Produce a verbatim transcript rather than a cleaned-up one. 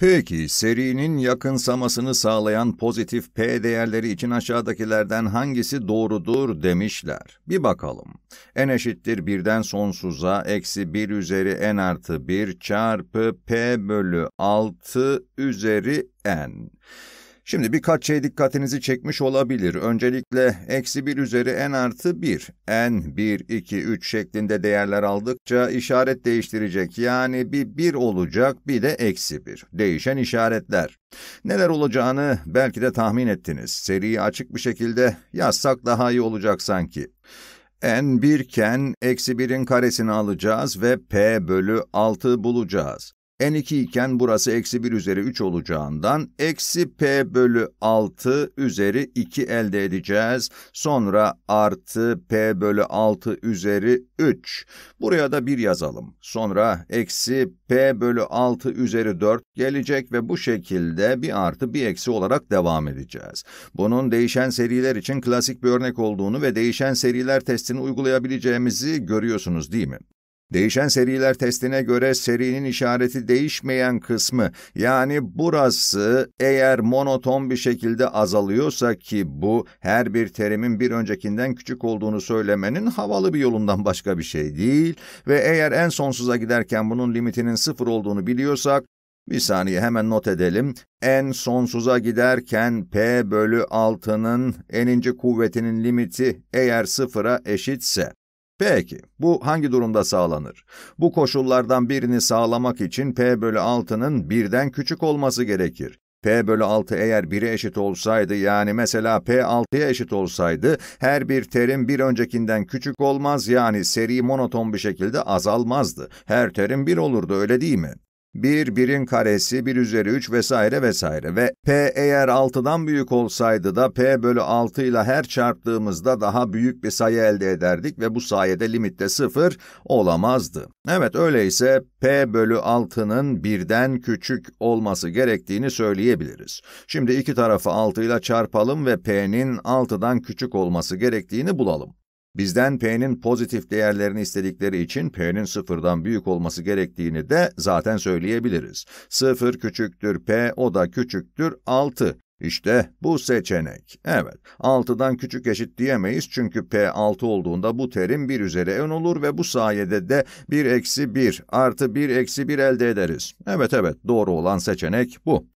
Peki, serinin yakınsamasını sağlayan pozitif P değerleri için aşağıdakilerden hangisi doğrudur demişler. Bir bakalım. N eşittir birden sonsuza eksi bir üzeri N artı bir çarpı P bölü altı üzeri N. Şimdi birkaç şey dikkatinizi çekmiş olabilir. Öncelikle eksi bir üzeri N artı bir. N bir, iki, üç şeklinde değerler aldıkça işaret değiştirecek. Yani bir bir olacak, bir de eksi bir. Değişen işaretler. Neler olacağını belki de tahmin ettiniz. Seriyi açık bir şekilde yazsak daha iyi olacak sanki. N bir iken eksi birin karesini alacağız ve P bölü altı bulacağız. N iki iken burası eksi bir üzeri üç olacağından eksi P bölü altı üzeri iki elde edeceğiz. Sonra artı P bölü altı üzeri üç. Buraya da bir yazalım. Sonra eksi P bölü altı üzeri dört gelecek ve bu şekilde bir artı bir eksi olarak devam edeceğiz. Bunun değişen seriler için klasik bir örnek olduğunu ve değişen seriler testini uygulayabileceğimizi görüyorsunuz değil mi? Değişen seriler testine göre serinin işareti değişmeyen kısmı, yani burası eğer monoton bir şekilde azalıyorsa ki bu her bir terimin bir öncekinden küçük olduğunu söylemenin havalı bir yolundan başka bir şey değil ve eğer en sonsuza giderken bunun limitinin sıfır olduğunu biliyorsak, bir saniye hemen not edelim. N sonsuza giderken P bölü altının n'inci kuvvetinin limiti eğer sıfıra eşitse. Peki, bu hangi durumda sağlanır? Bu koşullardan birini sağlamak için P bölü altının birden küçük olması gerekir. P bölü altı eğer bire eşit olsaydı, yani mesela P altıya eşit olsaydı, her bir terim bir öncekinden küçük olmaz, yani seri monoton bir şekilde azalmazdı. Her terim bir olurdu, öyle değil mi? bir, birin karesi, bir üzeri üç vesaire vesaire ve P eğer altıdan büyük olsaydı da P bölü altı ile her çarptığımızda daha büyük bir sayı elde ederdik ve bu sayede limitte sıfır olamazdı. Evet, öyleyse P bölü altının birden küçük olması gerektiğini söyleyebiliriz. Şimdi iki tarafı altı ile çarpalım ve P'nin altıdan küçük olması gerektiğini bulalım. Bizden P'nin pozitif değerlerini istedikleri için P'nin sıfırdan büyük olması gerektiğini de zaten söyleyebiliriz. sıfır küçüktür P, o da küçüktür altı. İşte bu seçenek. Evet, altıdan küçük eşit diyemeyiz çünkü P altı olduğunda bu terim bir üzeri n olur ve bu sayede de bir eksi bir artı bir eksi bir elde ederiz. Evet evet, doğru olan seçenek bu.